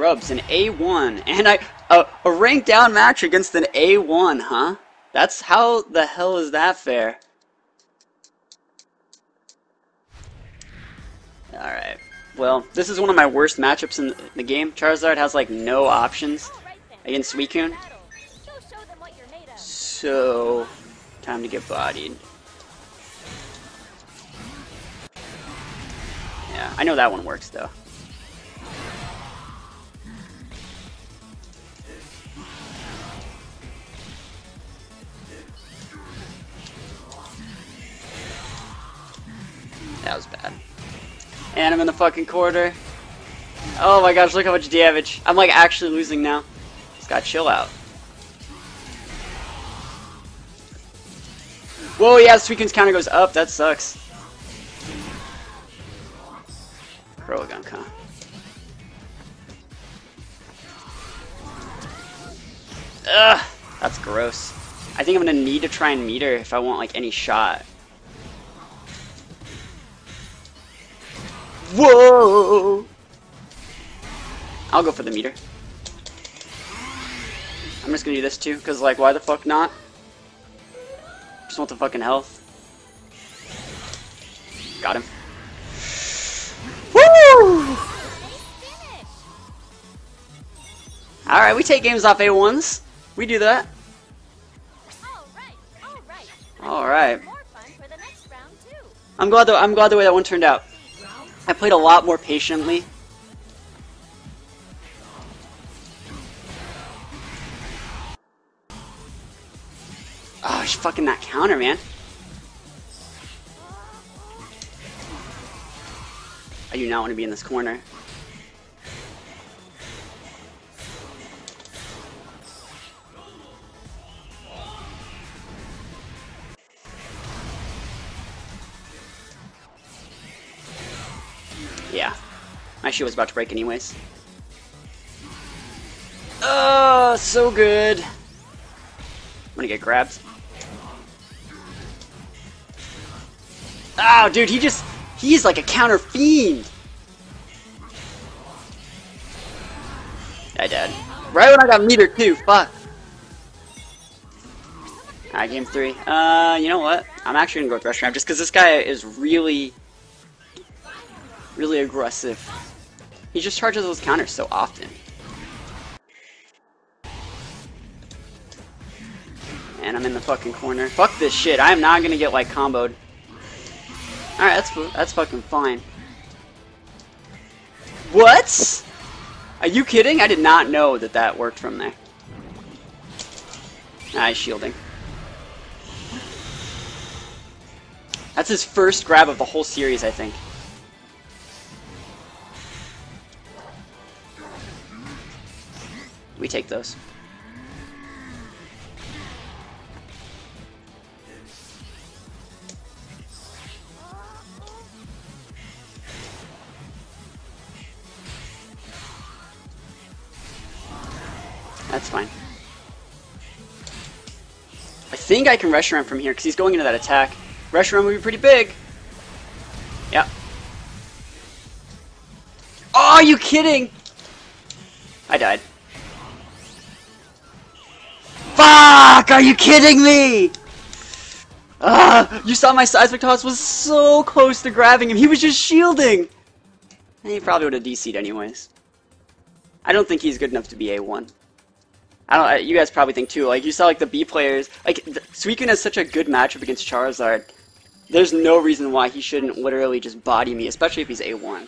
Rubs, an A1, and a ranked down match against an A1, huh? That's how the hell is that fair? Alright, well, this is one of my worst matchups in the game. Charizard has like no options against Suicune. So, time to get bodied. Yeah, I know that one works though. That was bad. And I'm in the fucking quarter. Oh my gosh, look how much damage. I'm like actually losing now. Just gotta chill out. Whoa, yeah, Suicune's counter goes up. That sucks. Crow Gunk, huh? Ugh, that's gross. I think I'm gonna need to try and meter if I want like any shot. Whoa! I'll go for the meter. I'm just gonna do this too, cause like, why the fuck not? Just want the fucking health. Got him. Woo! Alright, we take games off A1s. We do that. Alright. I'm glad the way that one turned out. I played a lot more patiently. Oh, she's fucking that counter, man. I do not want to be in this corner. Yeah. My shoe was about to break anyways. Oh, so good. I'm gonna get grabbed. Oh, dude, he's like a counter fiend. I died. Right when I got meter too, fuck. Alright, game three. You know what? I'm actually gonna go with Rush Ramp just because this guy is really aggressive. He just charges those counters so often. And I'm in the fucking corner. Fuck this shit. I am not gonna get like comboed. Alright, that's fucking fine. What? Are you kidding? I did not know that that worked from there. Nice shielding. That's his first grab of the whole series, I think. We take those. That's fine. I think I can rush around from here because he's going into that attack. Rush around would be pretty big. Yep. Oh, are you kidding? I died. Fuck! Are you kidding me? You saw my Seismic Toss was so close to grabbing him. He was just shielding. And he probably would have DC'd anyways. I don't think he's good enough to be A1. You guys probably think too. Like you saw, like the B players. Like Suicune has such a good matchup against Charizard. There's no reason why he shouldn't literally just body me, especially if he's A1.